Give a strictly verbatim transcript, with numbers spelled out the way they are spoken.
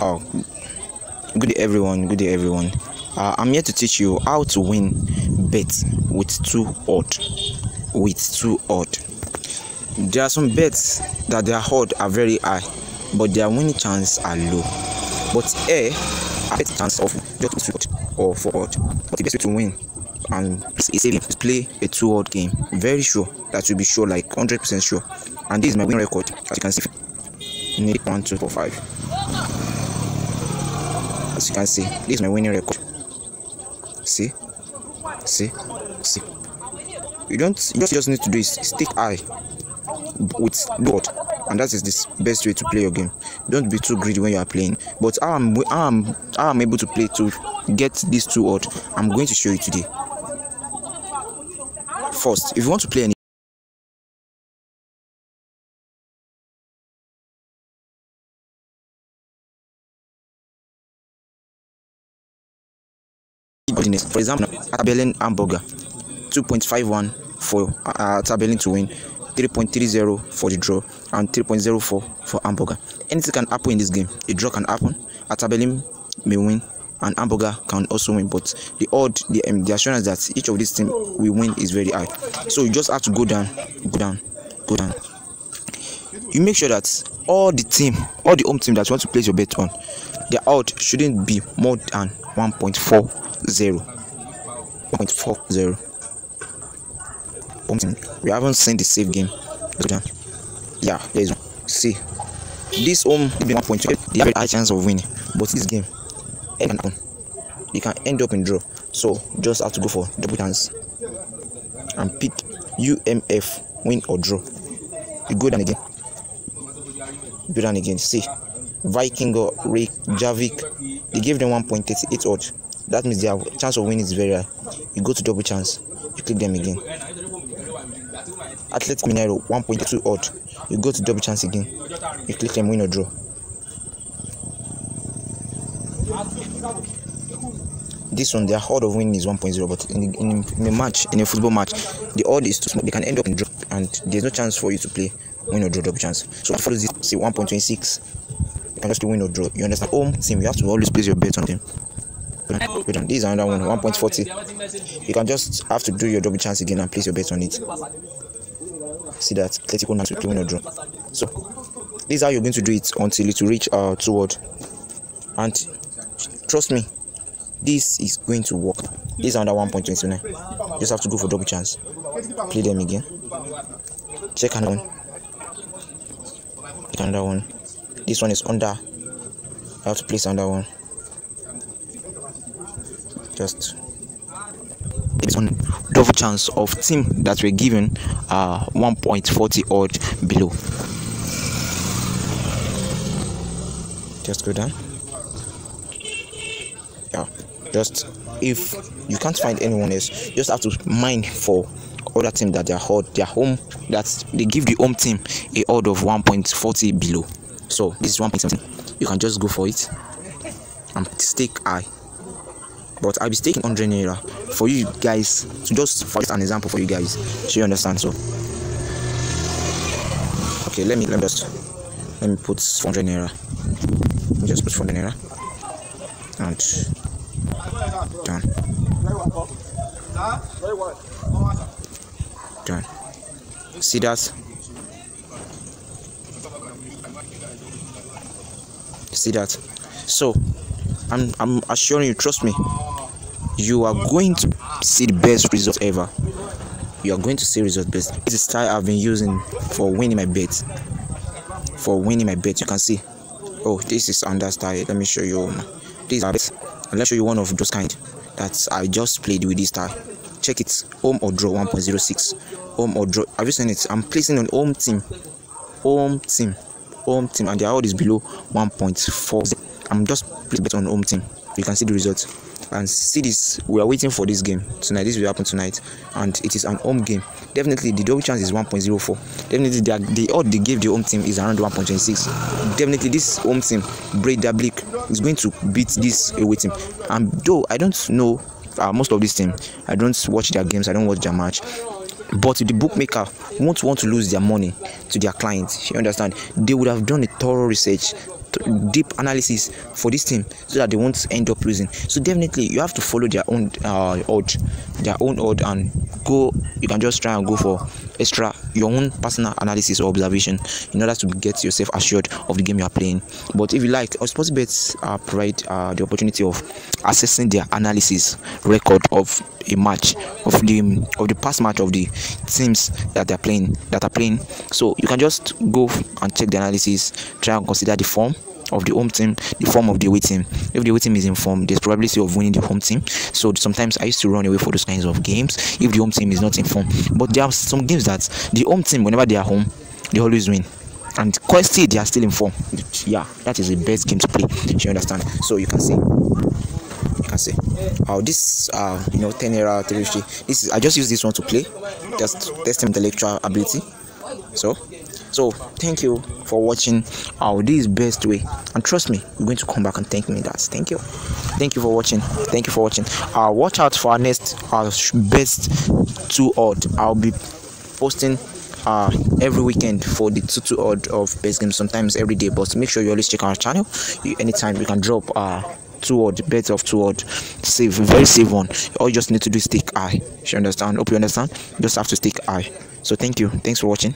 Oh, good day everyone, good day everyone. Uh, I'm here to teach you how to win bets with two odd. With two odd. There are some bets that their odd are very high, but their winning chance are low. But here, a bet chance of just two odd or four odd. But the best way to win and is saving to play a two odd game. Very sure that you'll be sure, like one hundred percent sure. And this is my win record, as you can see. One, two, four, five. As you can see, this is my winning record. See, see, see. You don't. You just, you just need to do is stick high with board, and that is the best way to play your game. Don't be too greedy when you are playing. But how I'm, how I'm, how I'm able to play to get these two odd, I'm going to show you today. First, if you want to play any. For example, Tabelin hamburger, two point five one for uh, Tabelin to win, three point three zero for the draw, and three point zero four for hamburger. Anything can happen in this game. A draw can happen, a Tabelin may win, and hamburger can also win. But the odd, the, um, the assurance that each of these teams will win is very high. So you just have to go down, go down, go down. You make sure that all the team, all the home team that you want to place your bet on, their odd shouldn't be more than one point four. Zero point four zero. We haven't seen the save game. Yeah, there is one. See, this home one point two. They have a high chance of winning, but this game, it can happen. You can end up in draw. So just have to go for double chance and pick U M F win or draw. You go down again. Go down again. See, Viking or Rick Javik. They gave them one point thirty eight odds. That means their chance of winning is very high. You go to double chance, you click them again. Athletic Mineiro, one point two odd. You go to double chance again, you click them win or draw. This one, their odd of winning is one point zero, but in, in, in a match, in a football match, the odd is too small. They can end up in draw, and there's no chance for you to play win or draw double chance. So follow this, say one point two six, you can just win or draw. You understand? Home team, you have to always place your bet on them. This is another one, one point four zero. You can just have to do your double chance again and place your bet on it. See that Atletico has to play win or draw. So this is how you're going to do it until it will reach uh two odd. And trust me, this is going to work. This is another one point two nine. Just have to go for double chance. Play them again. Check another one. Check another one. This one is under. I have to place another one. Just it's on double chance of team that were given uh one point four zero odd below. Just go down. Yeah, just if you can't find anyone else, just have to mine for other team that they are hard, their home that they give the home team a odd of one point four zero below. So this is one point seven. You can just go for it and stick high. But I'll be taking one hundred naira for you guys to just for an example for you guys, so you understand. So okay, let me let me just let me put four hundred naira. Let me just put four hundred naira and done. Done. See that? See that? So I'm I'm assuring you, trust me. You are going to see the best result ever. You are going to see result best. It's the style I've been using for winning my bet. For winning my bet, you can see. Oh, this is under style. Let me show you. These are bets. Let me show you one of those kind that I just played with this style. Check it. Home or draw one point zero six. Home or draw. Have you seen it? I'm placing on home team. Home team. Home team. And the odds is below one point four. I'm just placing bet on home team. You can see the result. And see this, we are waiting for this game tonight. This will happen tonight, and it is an home game. Definitely the double chance is one point zero four. Definitely the, the odd they gave the home team is around one point two six. Definitely this home team, Bray Dablik, is going to beat this away team. And though I don't know uh, most of this team, I don't watch their games, I don't watch their match, but the bookmaker won't want to lose their money to their clients. You understand? They would have done a thorough research deep analysis for this team so that they won't end up losing. So definitely you have to follow their own uh, odd, their own odd, and go. You can just try and go for extra your own personal analysis or observation in order to get yourself assured of the game you are playing. But if you like, Sportsbet uh, provide uh, the opportunity of assessing their analysis record of a match, of the of the past match of the teams that they're playing that are playing. So you can just go and check the analysis, try and consider the form of the home team, the form of the away team. If the away team is in form, there's probability of winning the home team. So sometimes I used to run away for those kinds of games if the home team is not in form. But there are some games that the home team, whenever they are home, they always win. And quite still they are still in form. Yeah, that is the best game to play. You understand? So you can see. Can say how uh, this uh you know ten era three fifty, this is, I just use this one to play, just test intellectual ability. So so thank you for watching our uh, this best way, and trust me, you're going to come back and thank me. That's thank you thank you for watching thank you for watching uh watch out for our next uh best two odd. I'll be posting uh every weekend for the two two odd of best games, sometimes every day, but make sure you always check our channel. You, anytime we can drop uh two odd, bet of two odd, save, very safe one. All you just need to do is take eye. You understand? Hope you understand. Just have to take eye. So thank you. Thanks for watching.